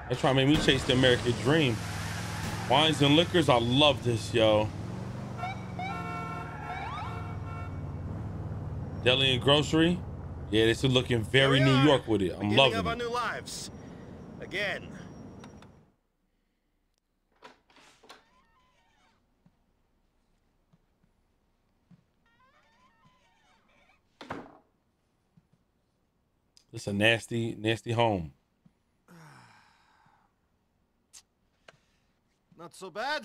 That's trying to make me chase the American dream. Wines and liquors. I love this, yo. Deli and grocery. Yeah, this is looking very New York with it. I'm loving it. Our new lives. Again. It's a nasty, nasty home. Not so bad.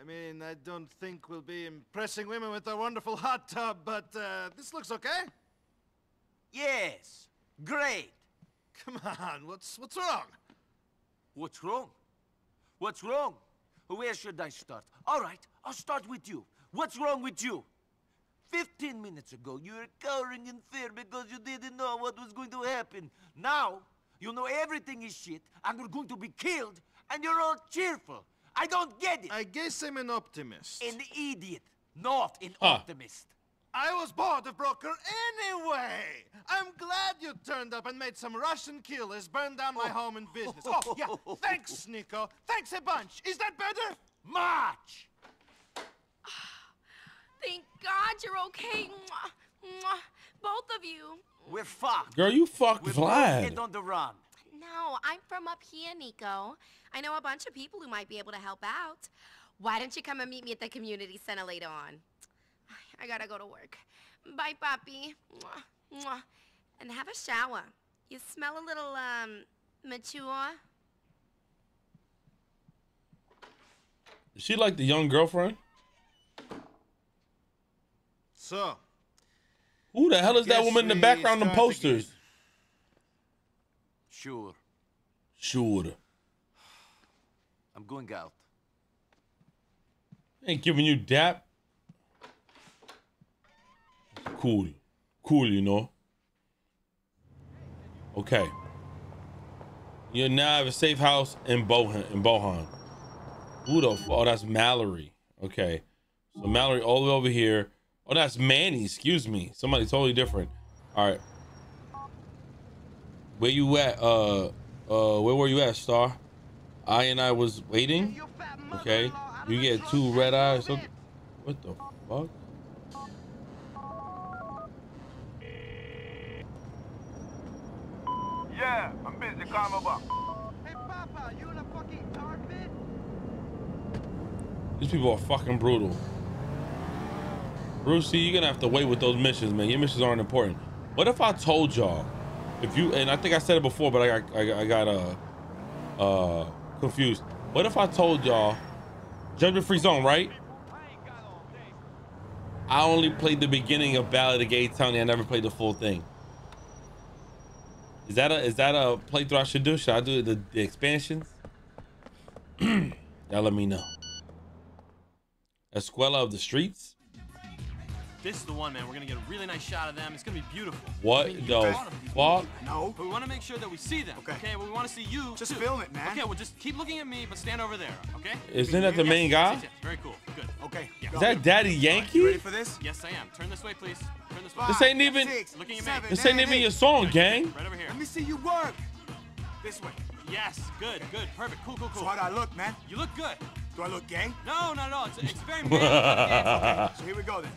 I mean, I don't think we'll be impressing women with our wonderful hot tub, but uh, this looks okay. Yes, great. Come on, what's what's wrong? What's wrong? What's wrong? Where should I start? All right, I'll start with you. What's wrong with you? Fifteen minutes ago, you were cowering in fear because you didn't know what was going to happen. Now, you know everything is shit, and we're going to be killed, and you're all cheerful. I don't get it. I guess I'm an optimist. An idiot, not an huh. optimist. I was bored of Broker anyway. I'm glad you turned up and made some Russian killers burn down my oh. home and business. Oh, yeah. Thanks, Niko. Thanks a bunch. Is that better? March! Thank God you're okay. Both of you. We're fucked. Girl, you fucked We're Vlad. We're both on the run. No, I'm from up here, Niko. I know a bunch of people who might be able to help out. Why don't you come and meet me at the community center later on? I gotta go to work. Bye, Papi. Mwah, mwah. And have a shower. You smell a little, um, mature. Is she like the young girlfriend? So. Who the hell is that woman in the background on posters? Again. Sure. Sure. I'm going out. Ain't giving you dap. Cool. Cool, you know. Okay. You now have a safe house in Bohan. In Bohan. Who the fuck? Oh, that's Mallorie. Okay. So Mallorie all the way over here. Oh, that's Manny. Excuse me. Somebody totally different. All right. Where you at? Uh, uh, where were you at, Star? I and I was waiting. Okay. You get two red eyes. What the fuck? Yeah, I'm busy, climb up. Hey, Papa, you in a fucking tar pit? These people are fucking brutal. Brucie, you're gonna have to wait with those missions, man. Your missions aren't important. What if I told y'all, if you, and I think I said it before, but I got, I, I got uh, uh, confused. What if I told y'all, judgment-free zone, right? I only played the beginning of Ballad of Gay Tony. I never played the full thing. Is that a is that a playthrough I should do? Should I do the, the expansions? Y'all let me know. Escuela of the streets. This is the one, man. We're gonna get a really nice shot of them. It's gonna be beautiful. What I mean, the fuck? No. But we want to make sure that we see them. Okay. Okay. Well, we want to see you. Just too. Film it, man. Okay. Well, just keep looking at me, but stand over there. Okay. Isn't that the yes, main guy? Yes, yes. Very cool. Good. Okay. Yeah. Is that Daddy Yankee? You ready for this? Yes, I am. Turn this way, please. This, Five, this ain't even six, looking at seven, this ain't eight, even eight. Your song, good, gang. Right over here. Let me see you work. This way. Yes, good, good, perfect, cool, cool, cool. So how do I look, man? You look good. Do I look gay? No, no, no. It's, it's very manly. Okay, so here we go then.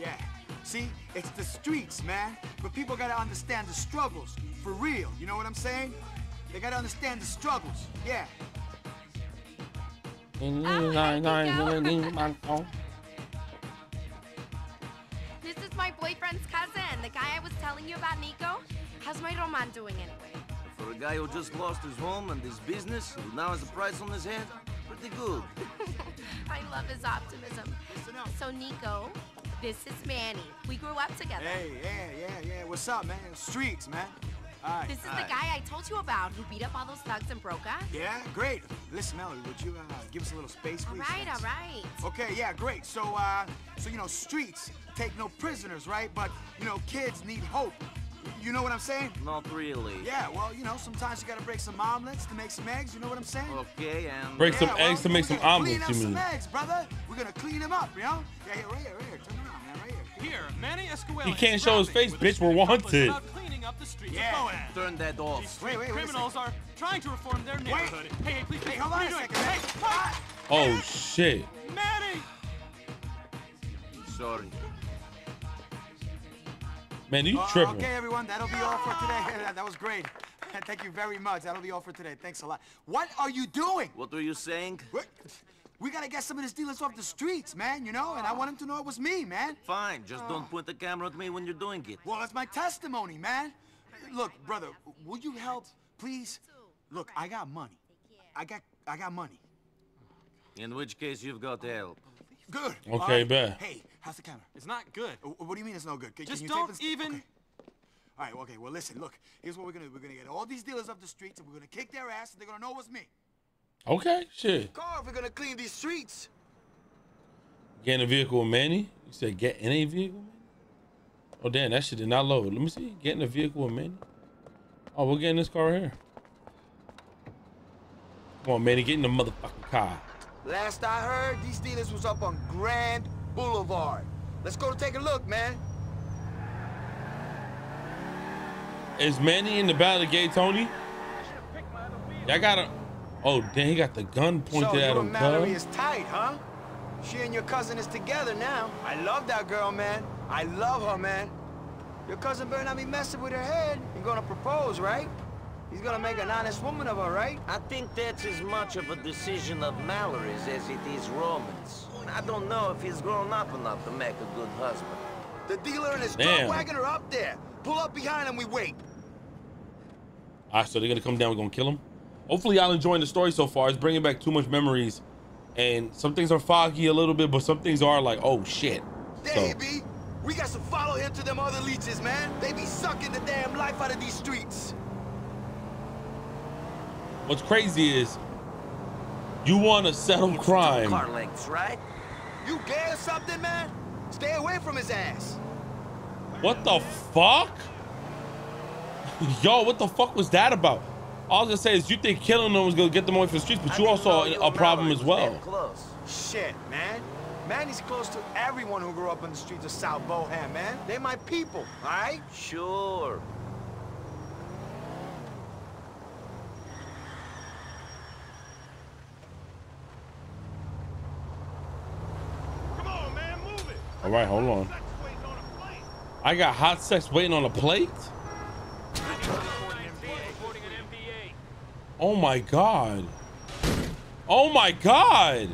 Yeah. See, it's the streets, man. But people gotta understand the struggles for real. You know what I'm saying? They gotta understand the struggles. Yeah. Oh, this is my boyfriend's cousin, the guy I was telling you about, Niko. How's my Roman doing anyway? For a guy who just lost his home and his business, who now has a price on his head, pretty good. I love his optimism. So, Niko, this is Manny. We grew up together. Hey, yeah, yeah, yeah. What's up, man? Streets, man. All right, this is all right. The guy I told you about who beat up all those thugs in Broker. Yeah, great. Listen, Mallorie, would you uh, give us a little space, please? All right, all right. Okay, yeah, great. So, uh, so you know, streets take no prisoners, right? But you know, kids need hope. You know what I'm saying? Not really. Yeah, well, you know, sometimes you gotta break some omelets to make some eggs. You know what I'm saying? Okay, and break some yeah, well, eggs to make some omelets. You mean? Some eggs, brother. We're gonna clean them up, you know? Yeah, yeah, right here, right here. Turn around, man, right here. Here, Manny Escuela. He can't show his face, bitch. We're wanted. Cleaning up the streets yeah. of Bohan. Turn that off. These wait, wait, wait. Criminals are trying to reform their neighborhood. Wait. Hey, hey, please, hey, hold on a second. Hey, what? Oh shit. Manny. Sorry. Man, you tripping. Uh, okay, everyone, that'll be all for today. That, that was great. Thank you very much. That'll be all for today. Thanks a lot. What are you doing? What are you saying? What? We gotta get some of these dealers off the streets, man, you know? And I want them to know it was me, man. Fine, just uh, don't point the camera at me when you're doing it. Well, that's my testimony, man. Look, brother, will you help, please? Look, I got money. I got, I got money. In which case, you've got help. Good. Okay, right. Bet. Hey, how's the camera? It's not good. What do you mean it's no good? Can, Just can you don't even... Okay. All right, well, okay, well, listen, look. Here's what we're going to do. We're going to get all these dealers off the streets, and we're going to kick their ass, and they're going to know it's me. Okay, shit. Carl, we're going to clean these streets. Get in a vehicle with Manny? You said get in a vehicle? Oh, damn, that shit did not load. Let me see. Get in a vehicle with Manny? Oh, we're getting this car right here. Come on, Manny, get in the motherfucking car. Last I heard, these dealers was up on Grand Boulevard. Let's go take a look, man. Is Manny in the battle gate, Tony? I got a... Oh, dang, he got the gun pointed so at him. So Mallorie is tight, huh? She and your cousin is together now. I love that girl, man. I love her, man. Your cousin better not be messing with her head. You're gonna propose, right? He's gonna make an honest woman of her, right? I think that's as much of a decision of Mallory's as it is Roman's. I don't know if he's grown up enough to make a good husband. The dealer and his dog wagon are up there. Pull up behind him, we wait. All right, so they're gonna come down, we're gonna kill him. Hopefully y'all enjoying the story so far. It's bringing back too much memories. And some things are foggy a little bit, but some things are like, oh shit. There so. He be. We got to follow him to them other leeches, man. They be sucking the damn life out of these streets. What's crazy is you want to settle crime. Car lengths, right? You gay or something, man? Stay away from his ass. What the fuck? Yo, what the fuck was that about? All I was gonna say is you think killing them was gonna get them away from the streets, but you also are a problem as well. Close. Shit, man. Manny's close to everyone who grew up on the streets of South Bohan, man. They my people, all right? Sure. All right, hold on. I got hot sex waiting on a plate? Oh my God. Oh my God.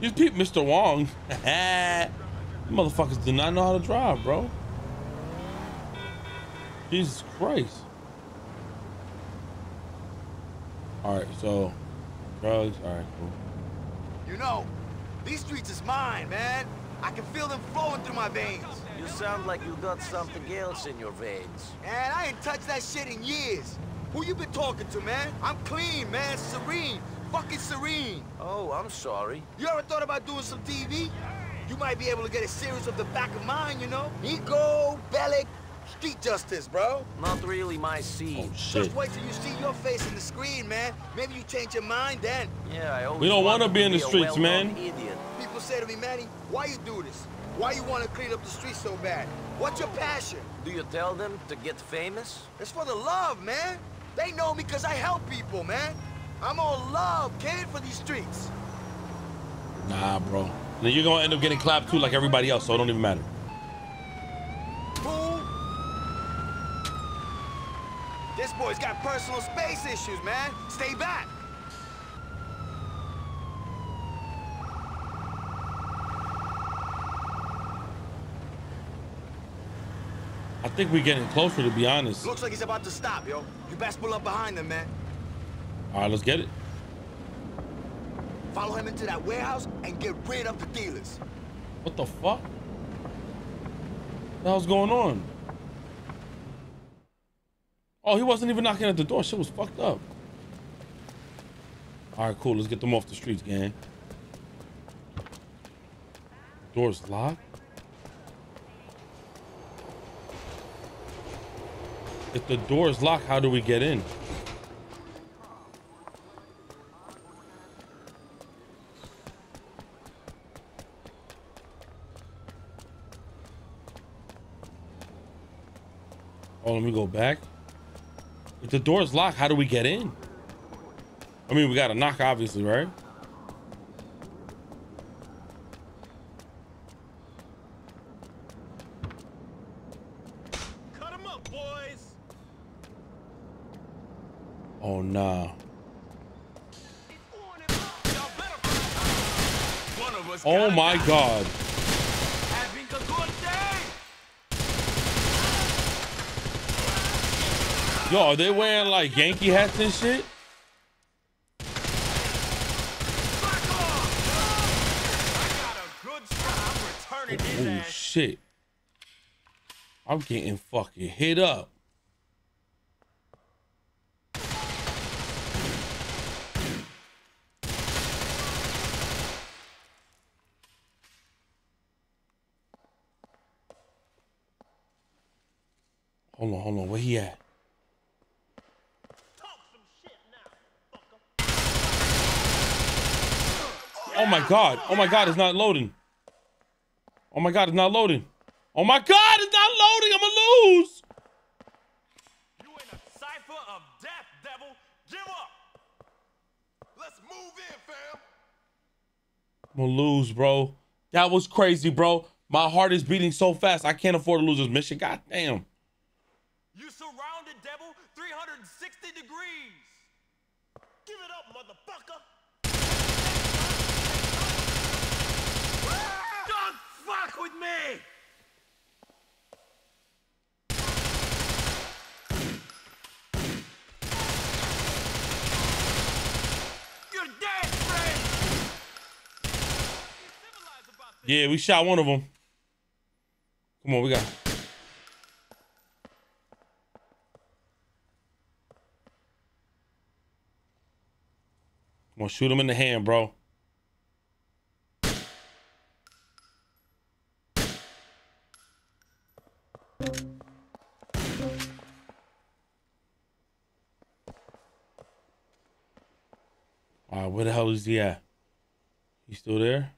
You peep Mister Wong. You motherfuckers do not know how to drive, bro. Jesus Christ. All right, so drugs, all right, cool. You know, these streets is mine, man. I can feel them flowing through my veins. You sound like you got something else in your veins. Man, I ain't touched that shit in years. Who you been talking to, man? I'm clean, man. Serene. Fucking serene. Oh, I'm sorry. You ever thought about doing some T V? You might be able to get a series of the back of mine, you know? Niko, Bellic, street justice, bro. Not really my scene. Oh, shit. Just wait till you see your face in the screen, man. Maybe you change your mind then. Yeah, I always We don't want to be in the streets, man. Idiot. People say to me, Manny, why you do this? Why you want to clean up the streets so bad? What's your passion? Do you tell them to get famous? It's for the love, man. They know me because I help people, man. I'm all love, kid, for these streets. Nah, bro. Then you're going to end up getting clapped too like everybody else, so it don't even matter. Fool. This boy's got personal space issues, man. Stay back. I think we're getting closer, to be honest. Looks like he's about to stop, yo. You best pull up behind him, man. All right, let's get it. Follow him into that warehouse and get rid of the dealers. What the fuck? What the hell's going on? Oh, he wasn't even knocking at the door. Shit was fucked up. All right, cool. Let's get them off the streets, gang. Door's locked. If the door is locked, how do we get in? Oh, let me go back. If the door is locked, how do we get in? I mean, we gotta knock, obviously, right? Oh, nah. Oh, my God. Having a good day. Yo, are they wearing like Yankee hats and shit? Oh, shit. I'm getting fucking hit up. Hold on, hold on, where he at? Talk some shit now, fucker. Oh my God, oh my God, it's not loading. Oh my God, it's not loading. Oh my God, it's not loading, I'm gonna lose. You in a cipher of death, devil, give up. Let's move in, fam. I'm gonna lose, bro. That was crazy, bro. My heart is beating so fast, I can't afford to lose this mission, God damn. You surrounded, devil, three hundred sixty degrees. Give it up, motherfucker. Don't fuck with me. You're dead, friend. Yeah, we shot one of them. Come on, we got. I'm gonna shoot him in the hand, bro. All right, where the hell is he at? He's still there?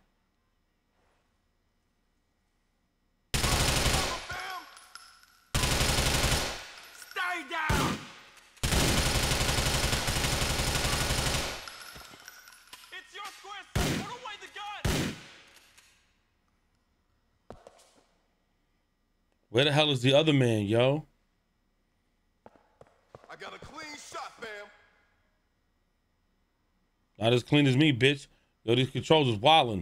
Where the hell is the other man, yo? I got a clean shot, fam. Not as clean as me, bitch. Yo, these controls is wildin'.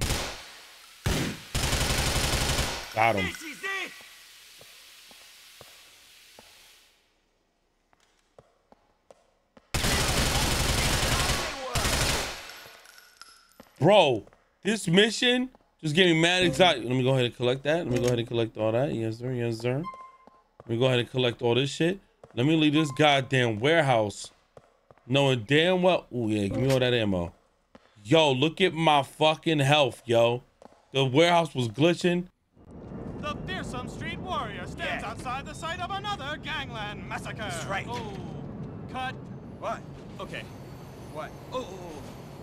Got him. Bro, this mission... Just getting mad excited. Let me go ahead and collect that. Let me go ahead and collect all that. Yes, sir. Yes, sir. Let me go ahead and collect all this shit. Let me leave this goddamn warehouse knowing damn well. Oh, yeah. Give me all that ammo. Yo, look at my fucking health, yo. The warehouse was glitching. The fearsome street warrior stands yeah. outside the site of another gangland massacre. That's right. Oh, cut. What? Okay. What? Oh, oh, oh.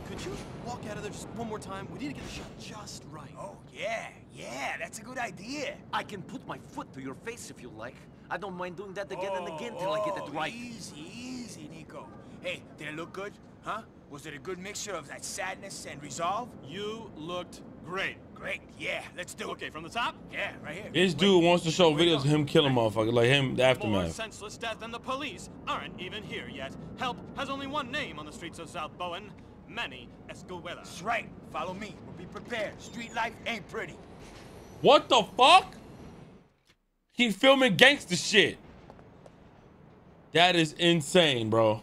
Could you walk out of there just one more time? We need to get the shot just right. Oh, yeah, yeah, that's a good idea. I can put my foot to your face if you like. I don't mind doing that again oh, and again till oh, I get it right. Easy, easy, Niko. Hey, did it look good? Huh? Was it a good mixture of that sadness and resolve? You looked great. Great, yeah, let's do it. Okay, from the top? Yeah, right here. This dude Wait. wants to show Wait, videos of him killing right. motherfuckers, like him, the aftermath. More senseless death and the police aren't even here yet. Help has only one name on the streets of South Bowen. Manny, Escuela. That's right. Follow me. We'll be prepared. Street life ain't pretty. What the fuck? He filming gangster shit. That is insane, bro.